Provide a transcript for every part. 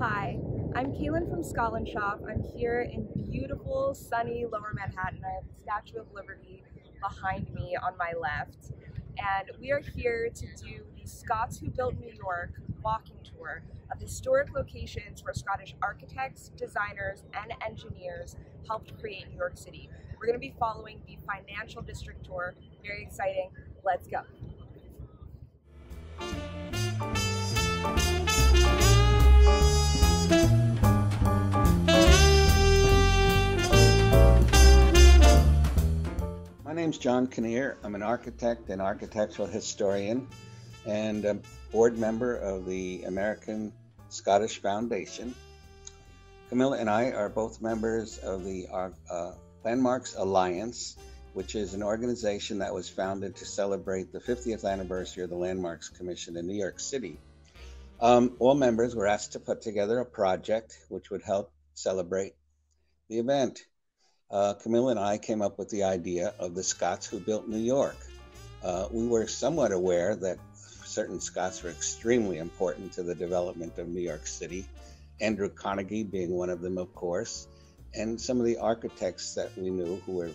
Hi, I'm Kaylin from Scotland Shop. I'm here in beautiful, sunny Lower Manhattan. I have the Statue of Liberty behind me on my left. And we are here to do the Scots Who Built New York walking tour of historic locations where Scottish architects, designers, and engineers helped create New York City. We're going to be following the Financial District tour. Very exciting. Let's go. My name's John Kinnear. I'm an architect and architectural historian and a board member of the American Scottish Foundation. Camilla and I are both members of the Landmarks Alliance, which is an organization that was founded to celebrate the 50th anniversary of the Landmarks Commission in New York City. All members were asked to put together a project which would help celebrate the event. Camilla and I came up with the idea of the Scots Who Built New York. We were somewhat aware that certain Scots were extremely important to the development of New York City, Andrew Carnegie being one of them, of course, and some of the architects that we knew who were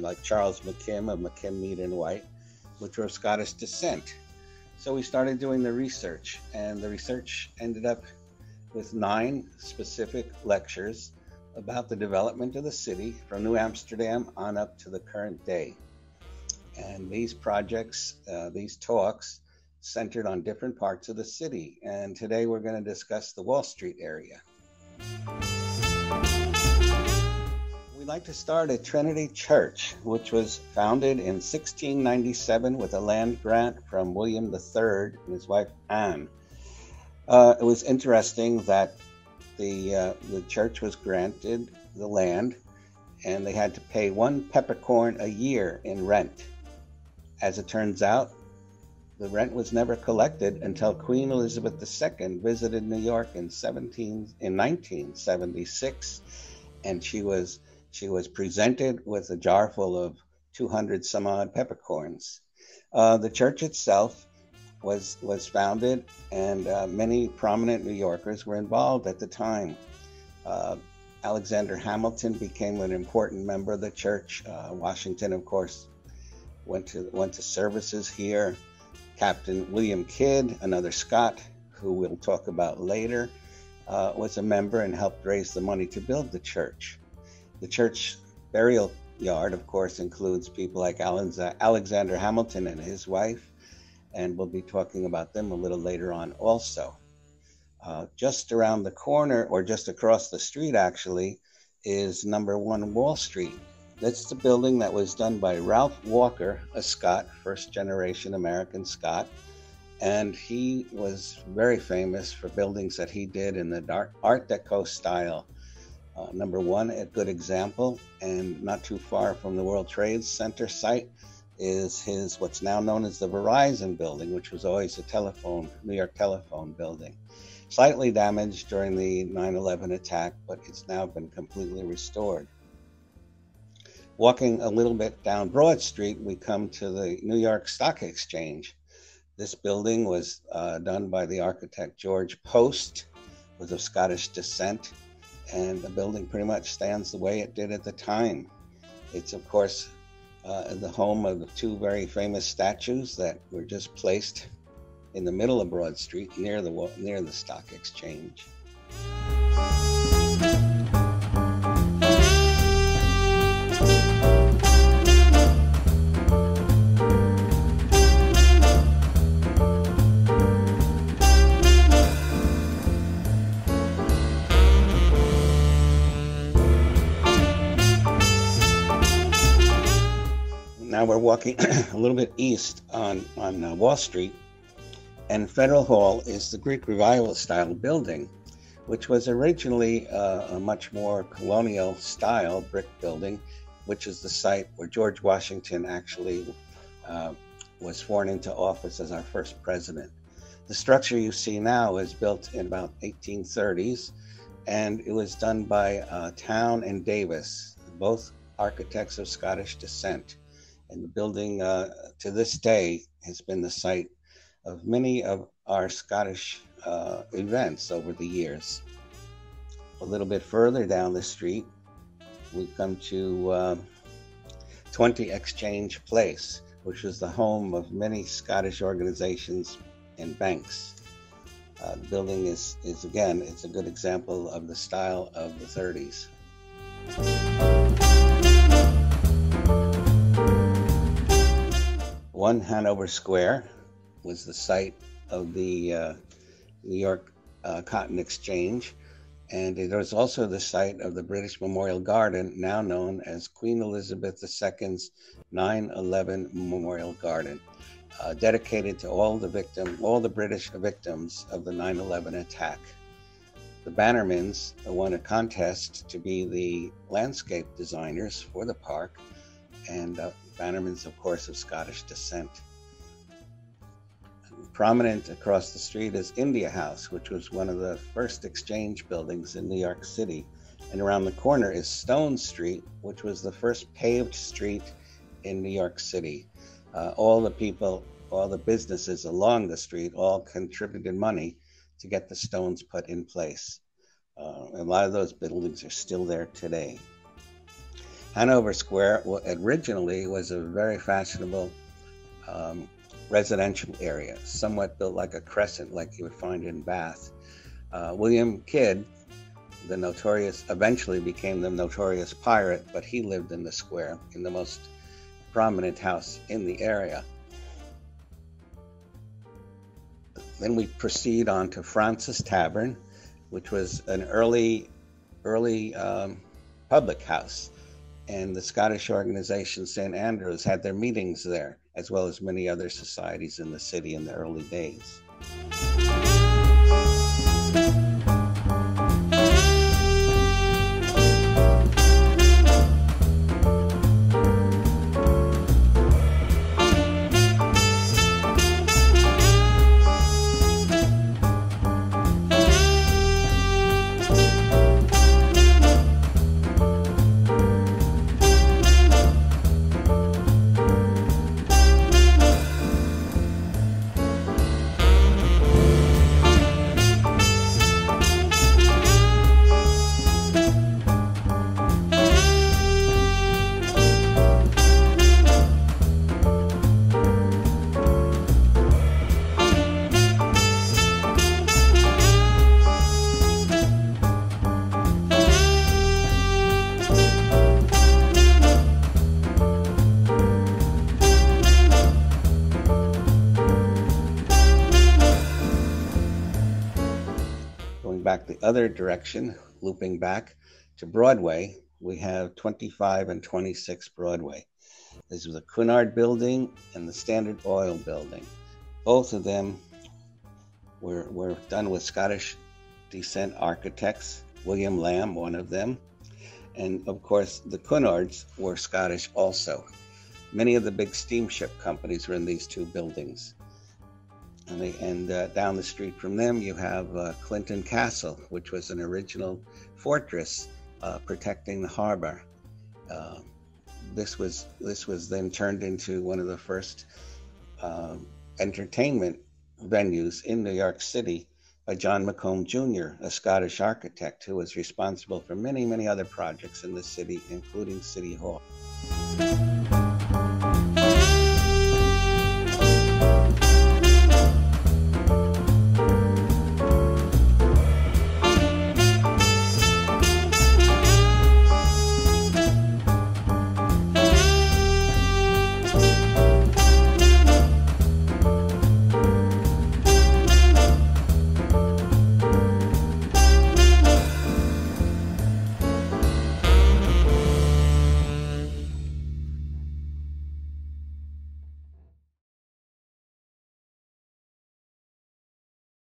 like Charles McKim of McKim, Mead and White, which were of Scottish descent. So we started doing the research, and the research ended up with 9 specific lectures about the development of the city from New Amsterdam on up to the current day. And these projects, these talks, centered on different parts of the city. And today we're going to discuss the Wall Street area. We'd like to start at Trinity Church, which was founded in 1697 with a land grant from William III and his wife Anne. It was interesting that the church was granted the land, and they had to pay 1 peppercorn a year in rent. As it turns out, the rent was never collected until Queen Elizabeth II visited New York in 1976, and she was presented with a jar full of 200 some odd peppercorns. The church itself was founded, and many prominent New Yorkers were involved at the time. Alexander Hamilton became an important member of the church. Washington, of course, went to services here. Captain William Kidd, another Scot who we'll talk about later, was a member and helped raise the money to build the church. The church burial yard, of course, includes people like Alexander Hamilton and his wife, and we'll be talking about them a little later on also. Just around the corner, or just across the street actually, is number 1 Wall Street. That's the building that was done by Ralph Walker, a Scot, first generation American Scot. And he was very famous for buildings that he did in the Art Deco style. Number 1, a good example, and not too far from the World Trade Center site, is his what's now known as the Verizon building, which was always a telephone, New York telephone building. Slightly damaged during the 9/11 attack, but it's now been completely restored. Walking a little bit down Broad Street, we come to the New York Stock Exchange. This building was done by the architect George Post, was of Scottish descent, and the building pretty much stands the way it did at the time. It's, of course, the home of the 2 very famous statues that were just placed in the middle of Broad Street near the Stock Exchange. Now we're walking a little bit east on Wall Street, and Federal Hall is the Greek Revival style building, which was originally a much more colonial style brick building, which is the site where George Washington actually was sworn into office as our first president. The structure you see now is built in about 1830s, and it was done by Towne and Davis, both architects of Scottish descent. And the building to this day has been the site of many of our Scottish events over the years. a little bit further down the street, we come to 20 Exchange Place, which was the home of many Scottish organizations and banks. The building is again, it's a good example of the style of the 30s. One Hanover Square was the site of the New York Cotton Exchange, and it was also the site of the British Memorial Garden, now known as Queen Elizabeth II's 9/11 Memorial Garden, dedicated to all the British victims of the 9/11 attack. The Bannermans won a contest to be the landscape designers for the park, and Bannermans, of course, of Scottish descent. Prominent across the street is India House, which was one of the first exchange buildings in New York City. And around the corner is Stone Street, which was the first paved street in New York City. All the people, all the businesses along the street all contributed money to get the stones put in place. A lot of those buildings are still there today. Hanover Square originally was a very fashionable residential area, somewhat built like a crescent like you would find in Bath. William Kidd, eventually became the notorious pirate, but he lived in the square in the most prominent house in the area. Then we proceed on to Francis Tavern, which was an early public house, and the Scottish organization St. Andrews had their meetings there, as well as many other societies in the city in the early days. The other direction, looping back to Broadway, we have 25 and 26 Broadway. This is the Cunard Building and the Standard Oil Building. Both of them were done with Scottish descent architects, William Lamb, one of them. And of course, the Cunards were Scottish also. Many of the big steamship companies were in these two buildings. And down the street from them, you have Clinton Castle, which was an original fortress protecting the harbor. This was then turned into one of the first entertainment venues in New York City by John Macomb Jr., a Scottish architect who was responsible for many, many other projects in the city, including City Hall.